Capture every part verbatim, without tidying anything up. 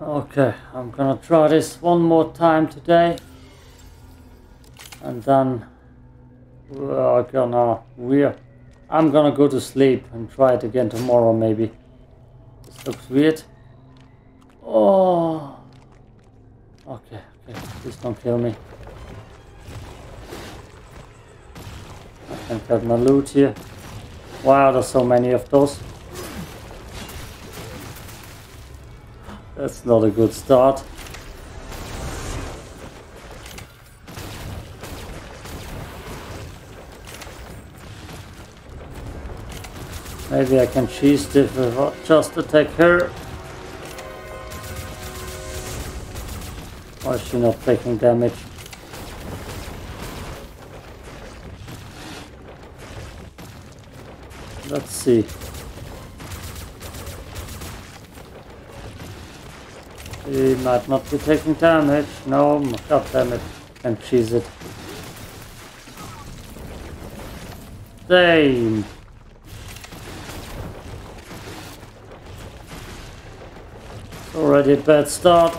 Okay, I'm gonna try this one more time today, and then we're gonna we're I'm gonna go to sleep and try it again tomorrow maybe. This looks weird. Oh, okay, okay, please don't kill me. I can get my loot here. Wow, there's so many of those. That's not a good start. Maybe I can cheese it if I just attack her. Why is she not taking damage? Let's see. She might not be taking damage. No, god damn it. Can't cheese it. Damn. Already a bad start.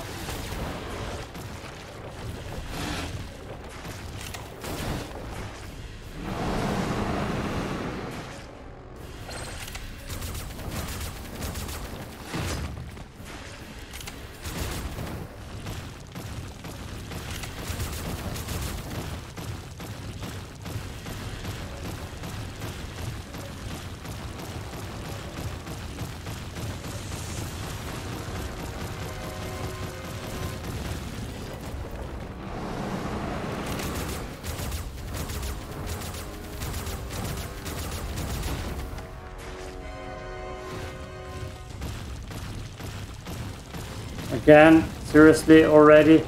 Again, seriously already?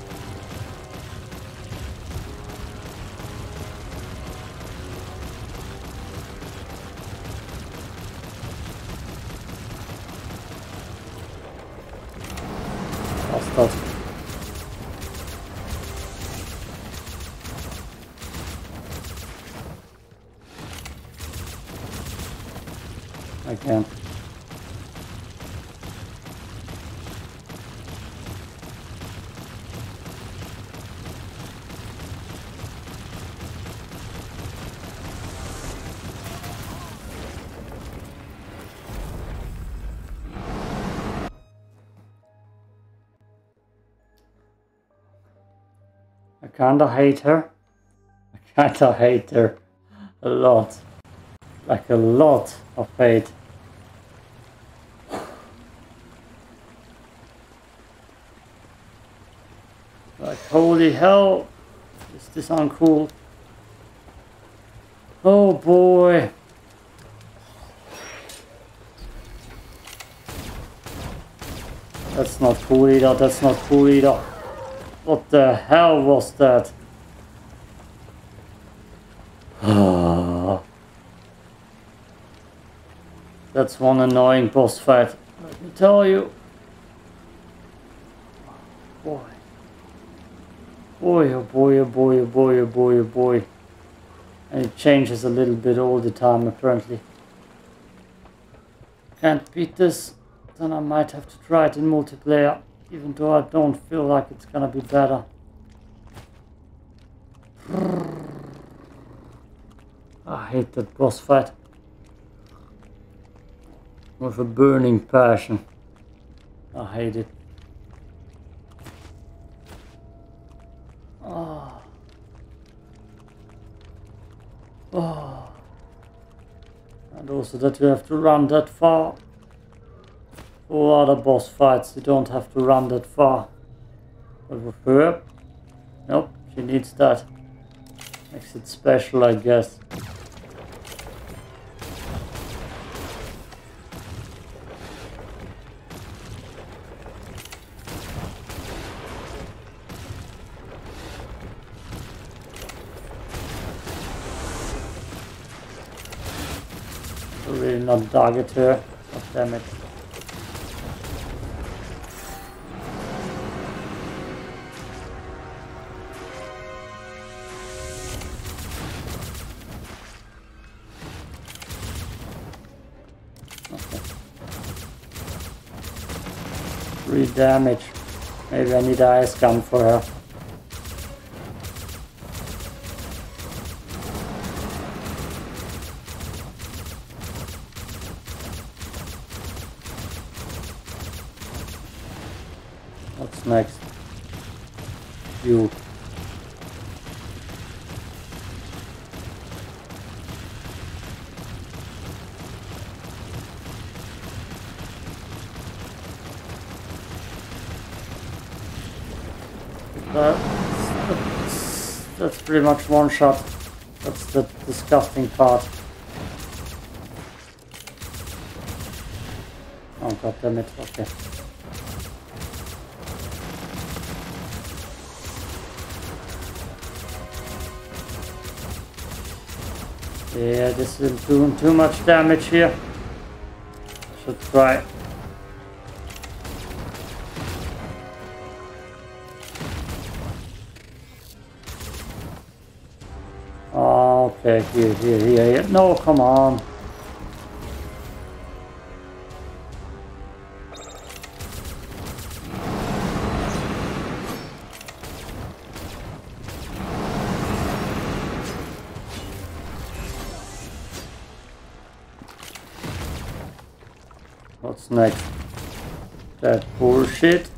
Bastard. I can't. I kinda hate her. I kinda hate her. A lot. Like a lot of hate. Like holy hell. Is this uncool? Oh boy. That's not cool either. That's not cool either. What the hell was that? That's one annoying boss fight, let me tell you. Boy. Boy, oh boy, oh boy, oh boy, oh boy, oh boy. And it changes a little bit all the time apparently. Can't beat this, then I might have to try it in multiplayer. Even though I don't feel like it's gonna be better. I hate that boss fight. With a burning passion. I hate it. Oh. Oh. And also that you have to run that far. For other boss fights, you don't have to run that far. But with her, nope, she needs that. Makes it special, I guess. I really not target her. God damn it. Damage. Maybe I need an ice gun for her. What's next? You. That's, that's pretty much one shot. That's the disgusting part. Oh god damn it, okay. Yeah, this is doing too much damage here. Should try. Okay, here, here, here, here. No, come on. What's next? That bullshit.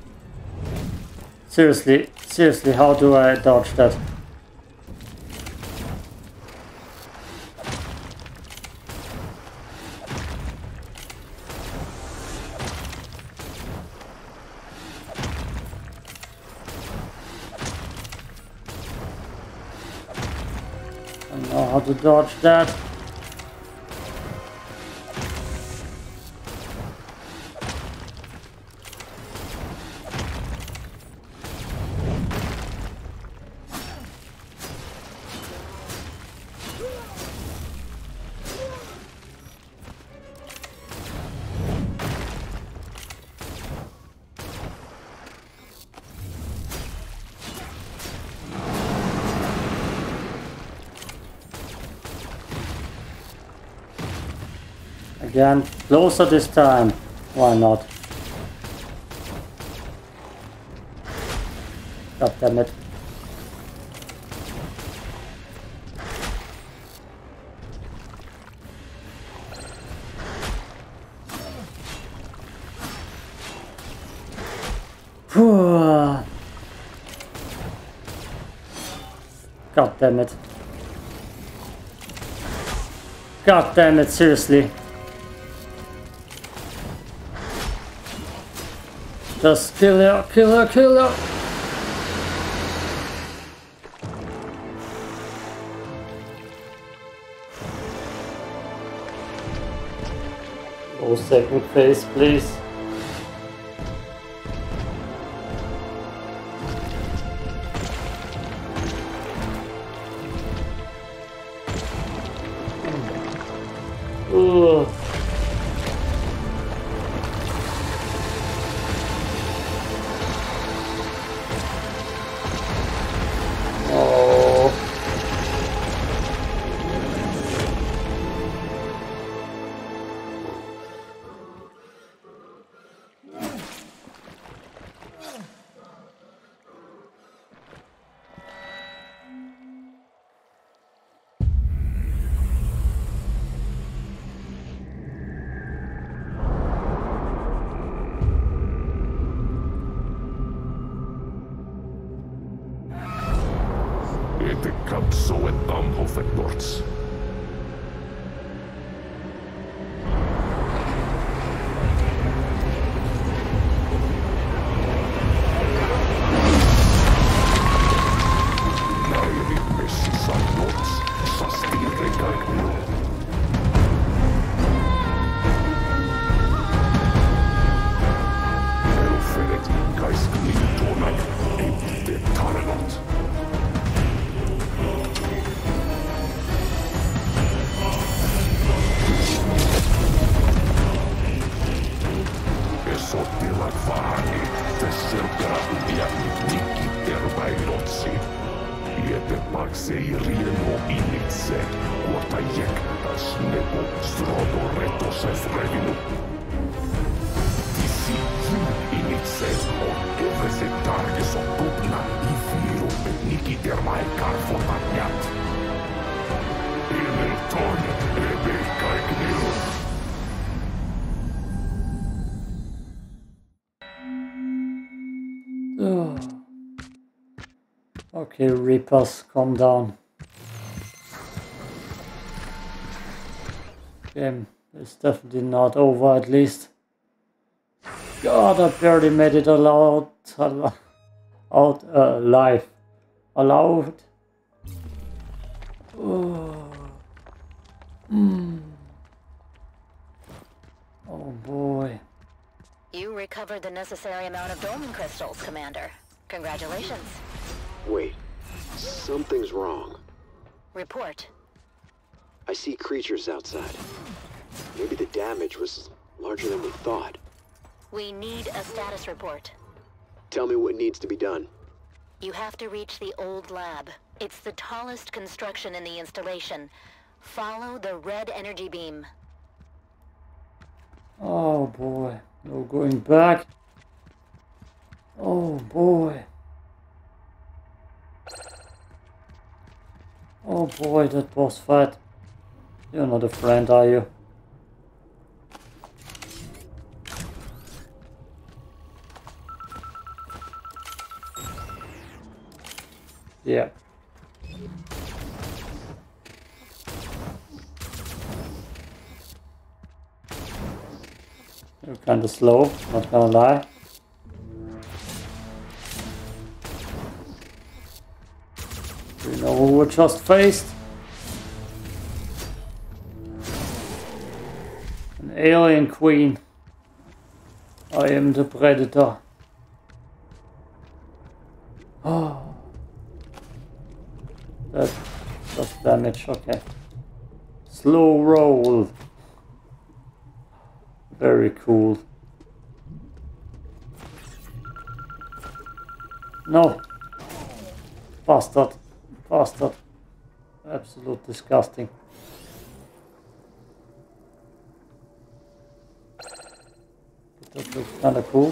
Seriously, seriously, how do I dodge that? Dodge that. Again, closer this time. Why not? God damn it. God damn it. God damn it, seriously. Just kill her, kill her, kill her! Oh, second phase, please. Everything. Oh. Okay, Reapers, calm down. Game is definitely not over, at least. God, I barely made it allowed, allowed out uh, alive. Allowed. Oh. Mm. Oh boy. You recovered the necessary amount of Dolmen crystals, Commander. Congratulations. Wait. Something's wrong. Report. I see creatures outside. Maybe the damage was larger than we thought. We need a status report. Tell me what needs to be done. You have to reach the old lab. It's the tallest construction in the installation. Follow the red energy beam. Oh boy, no going back. Oh boy. Oh boy, that boss fight. You're not a friend, are you? Yeah. You're kinda slow, not gonna lie. Do you know who we just faced? An Alien Queen. I am the Predator. Oh. That's just damage, okay. Slow roll. Very cool. No. Bastard. Bastard. Absolute disgusting. That looks kinda cool.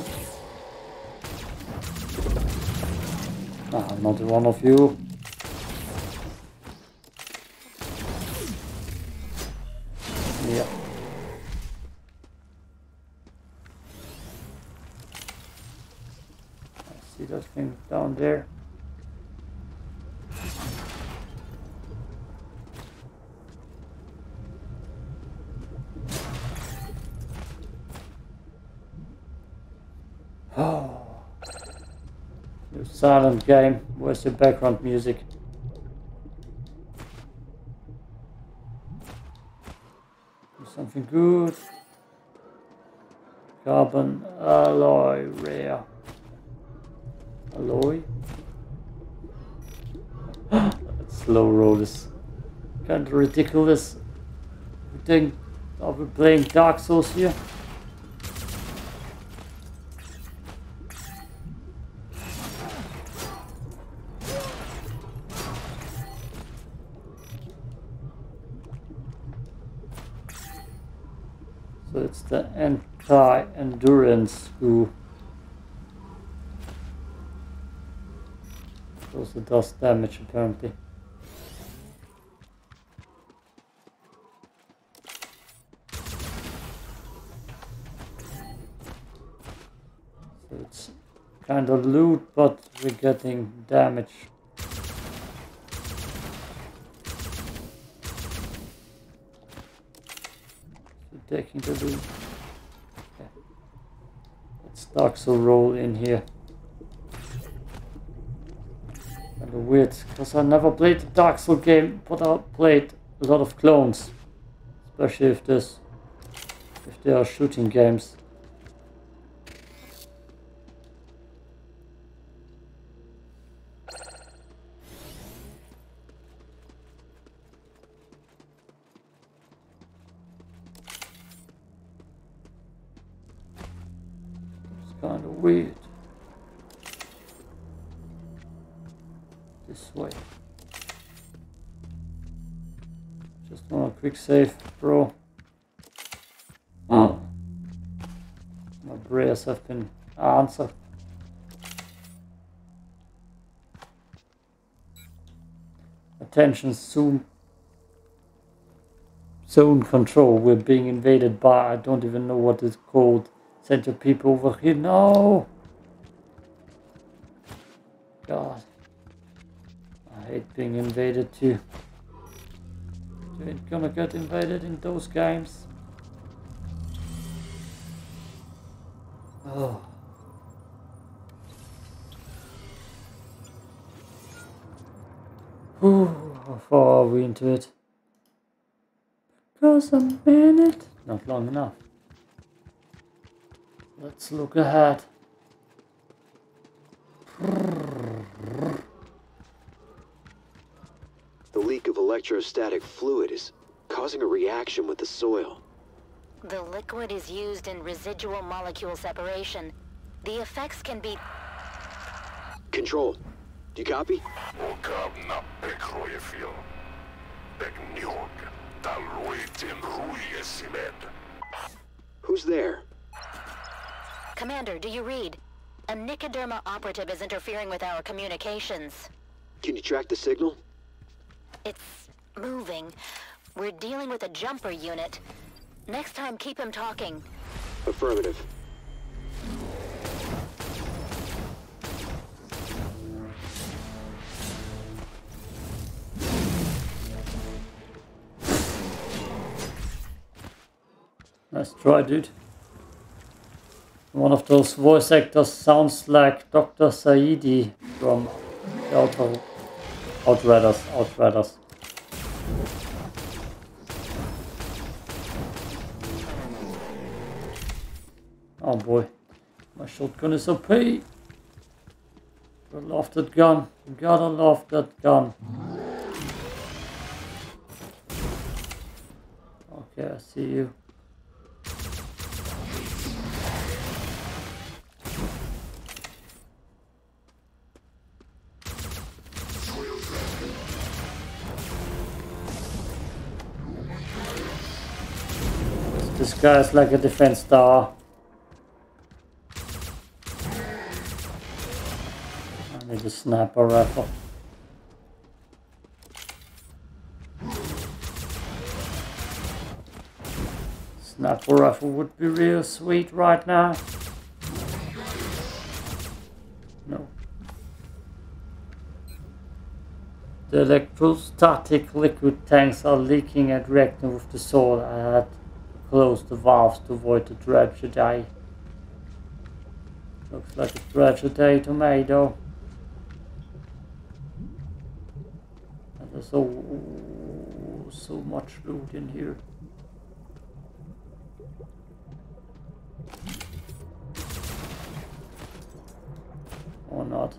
Ah, not one of you. Down there. Oh, you're silent, game. Where's your background music? Do something good. Carbon alloy rare. Alloy. Slow rollers. Kinda ridiculous. You think I'll be playing Dark Souls here? So it's the anti-endurance goo. Also does damage apparently. So it's kind of loot, but we're getting damage. So taking the loot. Okay. Let's Dark Soul roll in here. Weird, because I never played the Dark Souls game, but I played a lot of clones, especially if this, if they are shooting games. It's kind of weird. This way. Just want a quick save, bro. Oh. My prayers have been answered. Attention, soon. Zone control. We're being invaded by, I don't even know what it's called. Send your people over here. No! God. I hate being invaded too. You ain't gonna get invaded in those games. Oh. Whew, how far are we into it? Because I'm in it. Not long enough. Let's look ahead. The leak of electrostatic fluid is causing a reaction with the soil. The liquid is used in residual molecule separation. The effects can be... Control, do you copy? Who's there? Commander, do you read? A Nicoderma operative is interfering with our communications. Can you track the signal? It's moving. We're dealing with a jumper unit. Next time, keep him talking. Affirmative. Nice try, dude. One of those voice actors sounds like Doctor Saidi from Outer Outriders. Outriders. Oh boy, my shotgun is O P. I love that gun. You gotta love that gun. Okay, I see you. This guy is like a defense tower. I need a sniper rifle. Sniper rifle would be real sweet right now. No. The electrostatic liquid tanks are leaking and reacting with the soil. I had to close the valves to avoid the tragedy. Looks like a tragedy tomato. There's so, so much loot in here. Or not.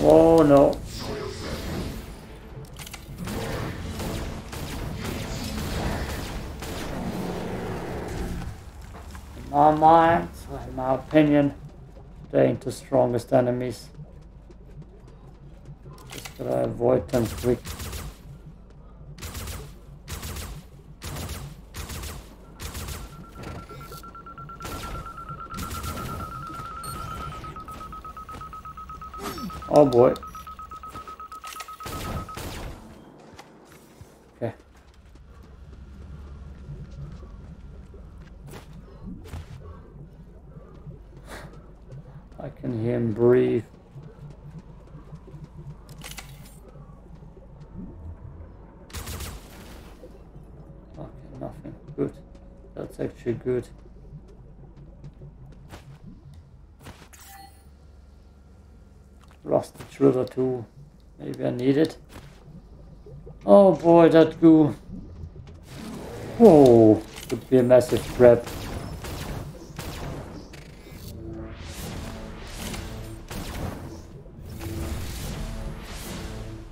Oh no. In my mind, in my opinion, they ain't the strongest enemies. Just gotta avoid them quick. Oh boy. Okay. I can hear him breathe. Okay, nothing. Good. That's actually good. Rusty trigger too. Maybe I need it. Oh boy, that goo. Whoa, could be a massive trap.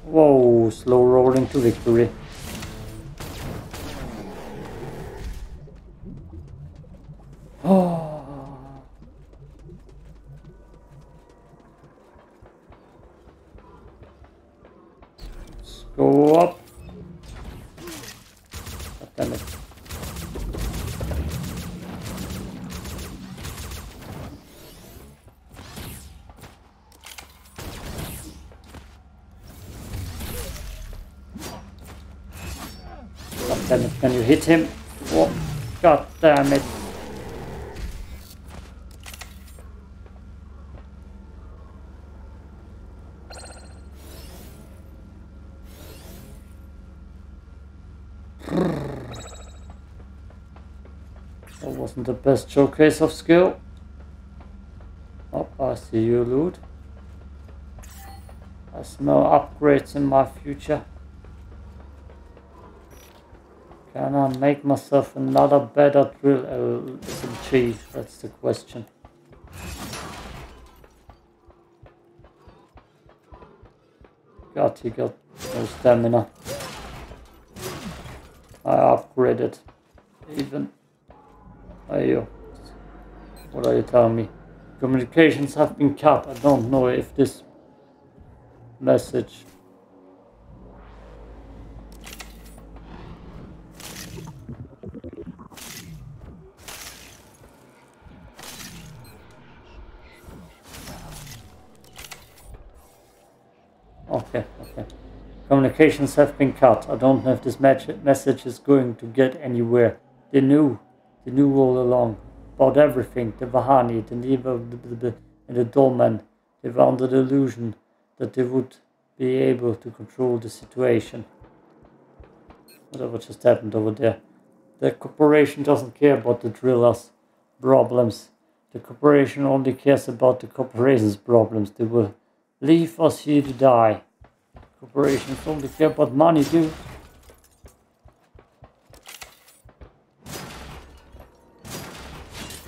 Whoa, slow rolling to victory. Go up. Damn it, can you hit him? Oh, god damn it. That wasn't the best showcase of skill. Oh, I see you, loot. I smell upgrades in my future. Can I make myself another better drill? Uh, S M G, that's the question. God, he got no stamina. I upgraded. Even. Are you? What are you telling me? Communications have been cut. I don't know if this message. Okay, okay. Communications have been cut. I don't know if this message is going to get anywhere. They knew. They knew all along about everything. The Vahani, the Niba, and the Dolmen. They were under the illusion that they would be able to control the situation. Whatever just happened over there. The corporation doesn't care about the drillers' problems. The corporation only cares about the corporation's problems. They will leave us here to die. Corporations only care about money, dude.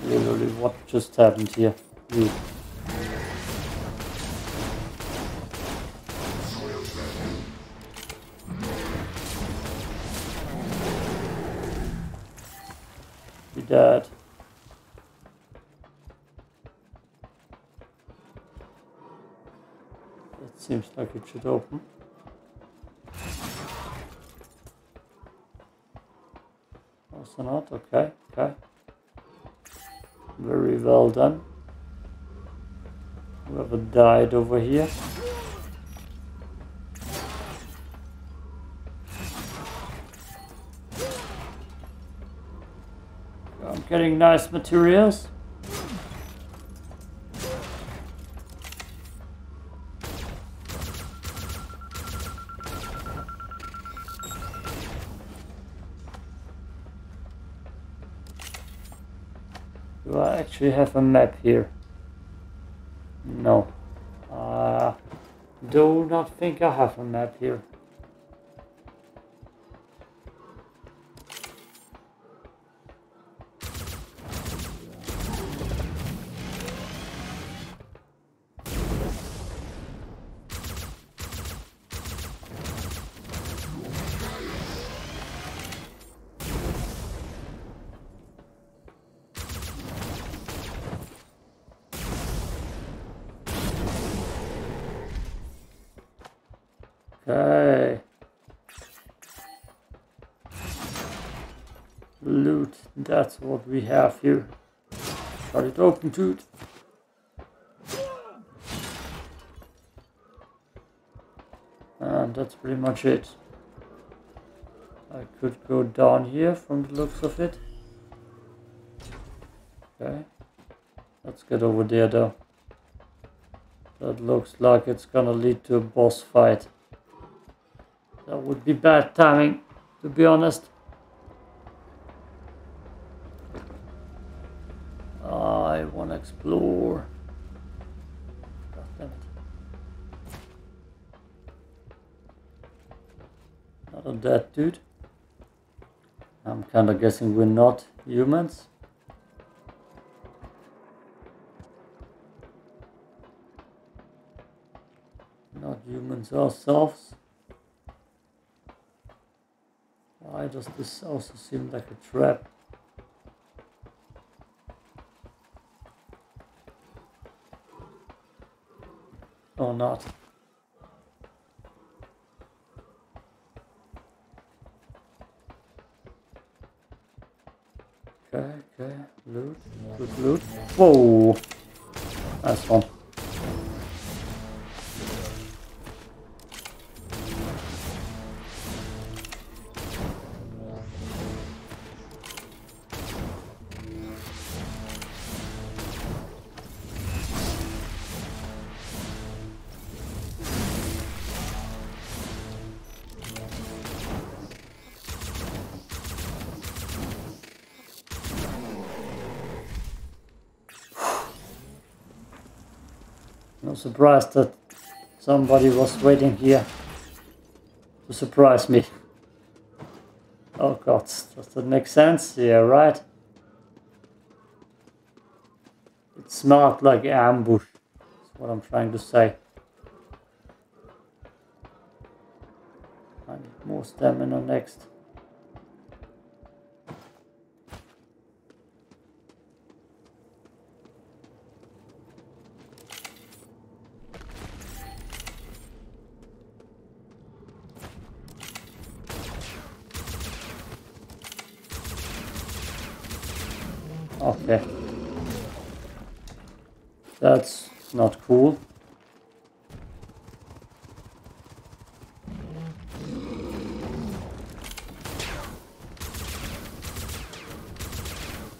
Literally, what just happened here? Dude. Dead. It seems like it should open. Also not, okay, okay. Very well done. Whoever died over here. Getting nice materials. Do I actually have a map here? No. Uh, do not think I have a map here. Okay. Loot, that's what we have here. Got it open, dude. And that's pretty much it. I could go down here from the looks of it. Okay. Let's get over there though. That looks like it's gonna lead to a boss fight. That would be bad timing, to be honest. I want to explore. God damn it. Not on that, dude. I'm kind of guessing we're not humans. Not humans ourselves. Why does this also seem like a trap? Or not? Okay, okay, loot, good loot. Whoa! Nice one. No surprise that somebody was waiting here to surprise me. Oh god, does that make sense? Yeah, right? It smelled like ambush, that's what I'm trying to say. I need more stamina next. Okay. That's not cool.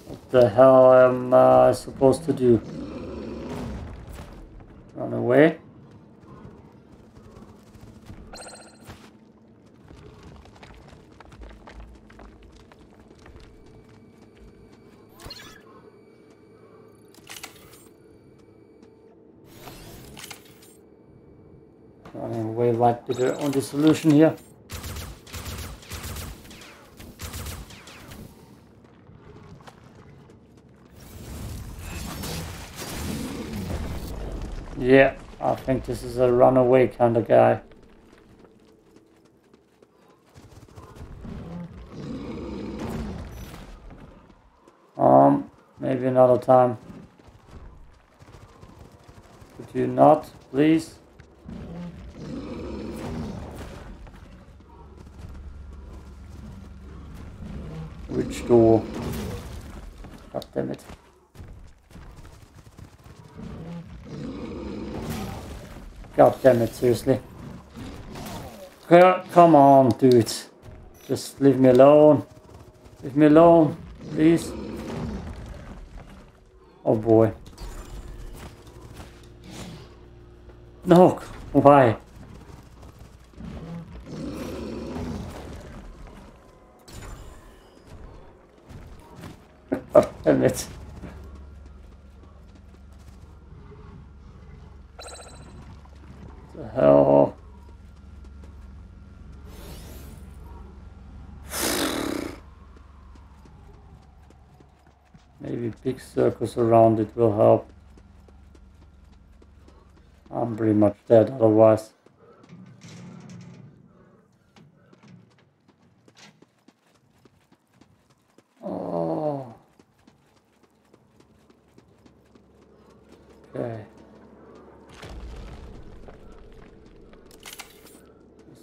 What the hell am I supposed to do? Run away? Like the only solution here. Yeah, I think this is a runaway kind of guy. Um, maybe another time. Could you not, please? Which door? God damn it. God damn it, seriously. Come on, dude. Just leave me alone. Leave me alone, please. Oh boy. No, why? Damn it. The hell? Maybe big circles around it will help. I'm pretty much dead otherwise.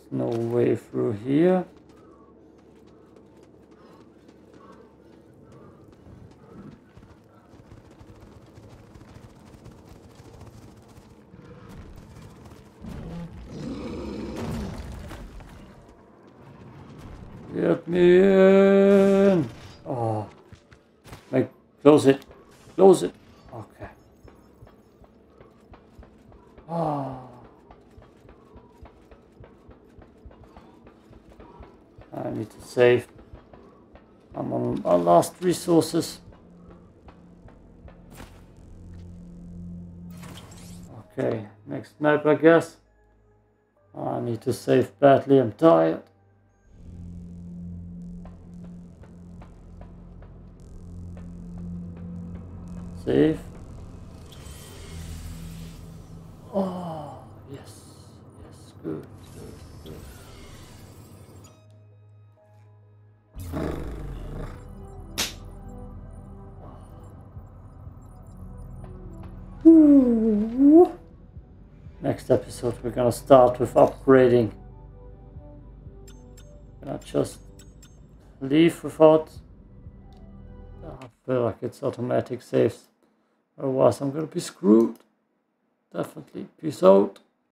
No way through here. Get me in. Oh, like close it, close it. Okay. Oh. I need to save. I'm on our last resources. Okay, next map, I guess. I need to save badly, I'm tired. Save. Oh, yes. Yes, good. Next episode we're gonna start with upgrading. Can I just leave without? Oh, I feel like it's automatic saves. Otherwise I'm gonna be screwed. Definitely. Peace out.